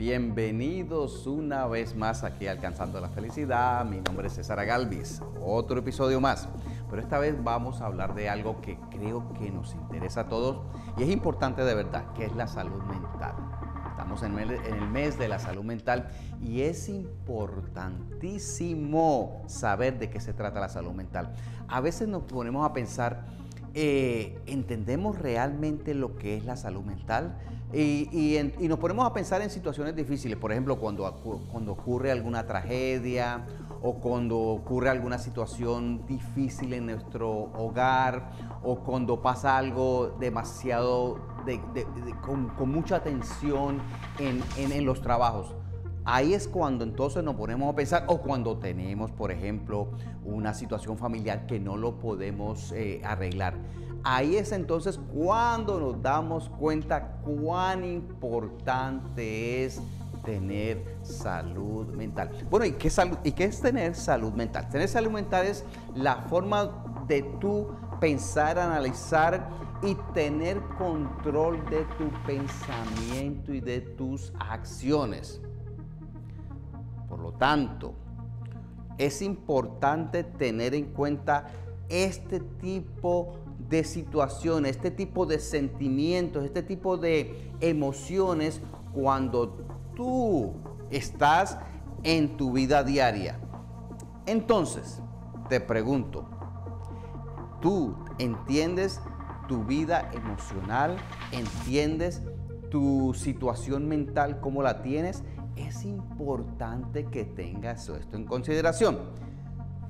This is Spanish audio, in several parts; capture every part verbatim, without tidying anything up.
Bienvenidos una vez más aquí a Alcanzando la Felicidad. Mi nombre es César Galvis. Otro episodio más. Pero esta vez vamos a hablar de algo que creo que nos interesa a todos y es importante de verdad, que es la salud mental. Estamos en el mes de la salud mental y es importantísimo saber de qué se trata la salud mental. A veces nos ponemos a pensar, Eh, ¿entendemos realmente lo que es la salud mental? Y, y, en, y nos ponemos a pensar en situaciones difíciles, por ejemplo, cuando, cuando ocurre alguna tragedia o cuando ocurre alguna situación difícil en nuestro hogar o cuando pasa algo demasiado, de, de, de, con, con mucha tensión en, en, en los trabajos. Ahí es cuando entonces nos ponemos a pensar, o cuando tenemos, por ejemplo, una situación familiar que no lo podemos eh, arreglar. Ahí es entonces cuando nos damos cuenta cuán importante es tener salud mental. Bueno, ¿y qué, salud, y qué es tener salud mental? Tener salud mental es la forma de tú pensar, analizar y tener control de tu pensamiento y de tus acciones. Por lo tanto, es importante tener en cuenta este tipo de situaciones, este tipo de sentimientos, este tipo de emociones cuando tú estás en tu vida diaria. Entonces, te pregunto, ¿tú entiendes tu vida emocional? ¿Entiendes tu situación mental, cómo la tienes? Es importante que tengas esto en consideración.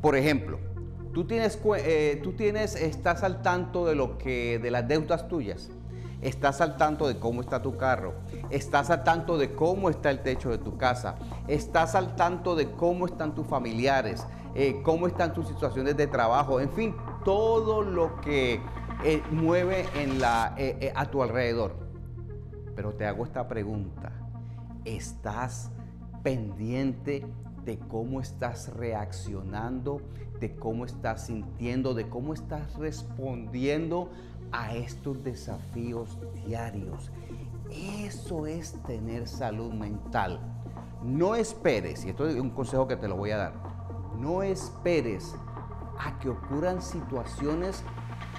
Por ejemplo, tú tienes, eh, tú tienes, estás al tanto de lo que, de las deudas tuyas, estás al tanto de cómo está tu carro, estás al tanto de cómo está el techo de tu casa, estás al tanto de cómo están tus familiares, eh, cómo están tus situaciones de trabajo, en fin, todo lo que eh, mueve en la, eh, eh, a tu alrededor. Pero te hago esta pregunta. ¿Estás pendiente de cómo estás reaccionando, de cómo estás sintiendo, de cómo estás respondiendo a estos desafíos diarios? Eso es tener salud mental. No esperes, y esto es un consejo que te lo voy a dar, no esperes a que ocurran situaciones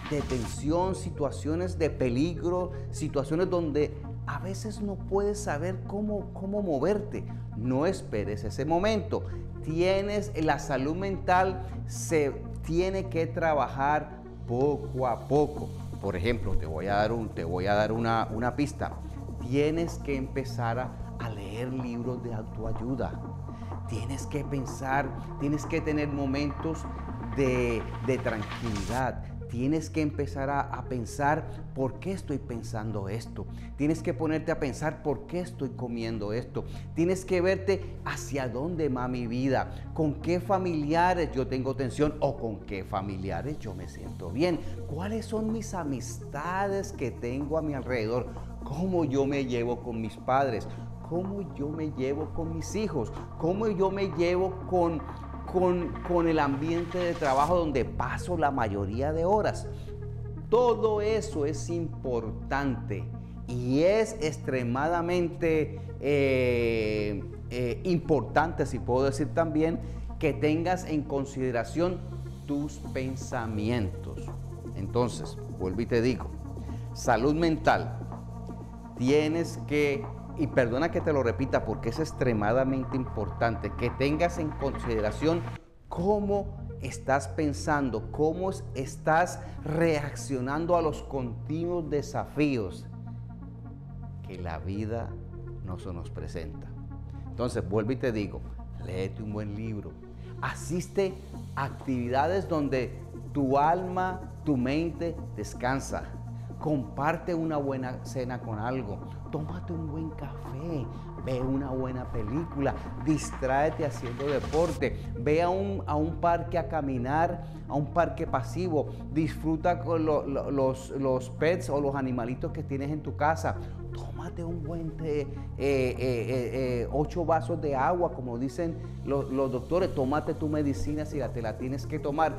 de tensión, situaciones de peligro, situaciones donde a veces no puedes saber cómo, cómo moverte. No esperes ese momento. Tienes la salud mental, se tiene que trabajar poco a poco. Por ejemplo, te voy a dar, un, te voy a dar una, una pista. Tienes que empezar a, a leer libros de autoayuda. Tienes que pensar, tienes que tener momentos de, de tranquilidad. Tienes que empezar a, a pensar por qué estoy pensando esto. Tienes que ponerte a pensar por qué estoy comiendo esto. Tienes que verte hacia dónde va mi vida, con qué familiares yo tengo tensión o con qué familiares yo me siento bien. ¿Cuáles son mis amistades que tengo a mi alrededor? ¿Cómo yo me llevo con mis padres? ¿Cómo yo me llevo con mis hijos? ¿Cómo yo me llevo con... Con, con el ambiente de trabajo donde paso la mayoría de horas? Todo eso es importante y es extremadamente eh, eh, importante, si puedo decir también, que tengas en consideración tus pensamientos. Entonces, vuelvo y te digo, salud mental, tienes que... Y perdona que te lo repita porque es extremadamente importante que tengas en consideración cómo estás pensando, cómo estás reaccionando a los continuos desafíos que la vida nos, nos presenta. Entonces, vuelvo y te digo, léete un buen libro, asiste a actividades donde tu alma, tu mente descansa. Comparte una buena cena con algo, tómate un buen café, ve una buena película, distráete haciendo deporte, ve a un, a un parque a caminar, a un parque pasivo, disfruta con lo, lo, los, los pets o los animalitos que tienes en tu casa, tómate un buen té, eh, eh, eh, eh, ocho vasos de agua, como dicen los, los doctores, tómate tu medicina si la, te la tienes que tomar.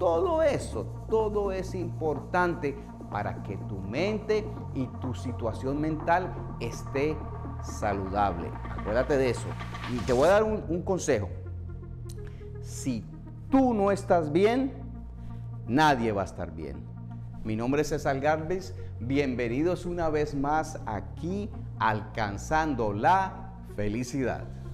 Todo eso, todo es importante para que tu mente y tu situación mental esté saludable. Acuérdate de eso. Y te voy a dar un, un consejo. Si tú no estás bien, nadie va a estar bien. Mi nombre es César Galvis. Bienvenidos una vez más aquí, Alcanzando la Felicidad.